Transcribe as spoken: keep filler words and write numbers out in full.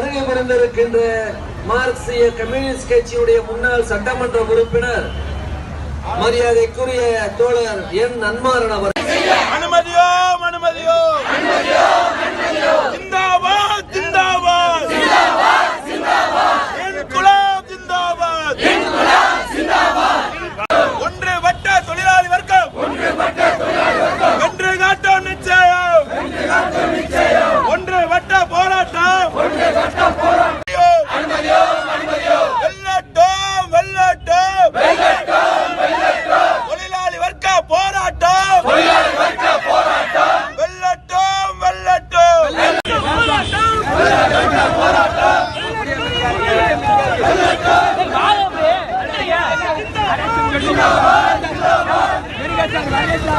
வருகை புரிந்திருக்கின்ற மார்க்சிய கம்யூனிஸ்ட் கட்சியுடைய முன்னாள் சட்டமன்ற உறுப்பினர் மரியாதைக்குரிய தோழர் என் நன்மாறன் அவர்கள் அனுமதியோ அனுமதியோ அனுமதியோ அனுமதியோ ஜிந்தாபாத் ஜிந்தாபாத் ஜிந்தாபாத் ஜிந்தாபாத் இன்குலாப் ஜிந்தாபாத் இன்குலாப் ஜிந்தாபாத் ஒன்றுபட்ட தொழிலாளி வர்க்கம் ஒன்றுபட்ட தொழிலாளி வர்க்கம் வென்று காட்டும் நிச்சயம் வென்று காட்டும் நிச்சயம் ஒன்றுபட்ட போராட்டம் ஒன்றுபட்ட போராட்டம் அனுமதியோ அனுமதியோ வெல்லட்டும் வெல்லட்டும் வெல்லட்டும் வெல்லட்டும் தொழிலாளி வர்க்க போராட்டம் தொழிலாளி வர்க்க போராட்டம் வெல்லட்டும் வெல்லட்டும் வெல்லட்டும் போராட்டம் வெல்லட்டும் போராட்டம் வெல்லட்டும் நாளமே அண்ணையா ஜிந்தாபாத் ஜிந்தாபாத் வெரிகட்டும் ராஜேஷா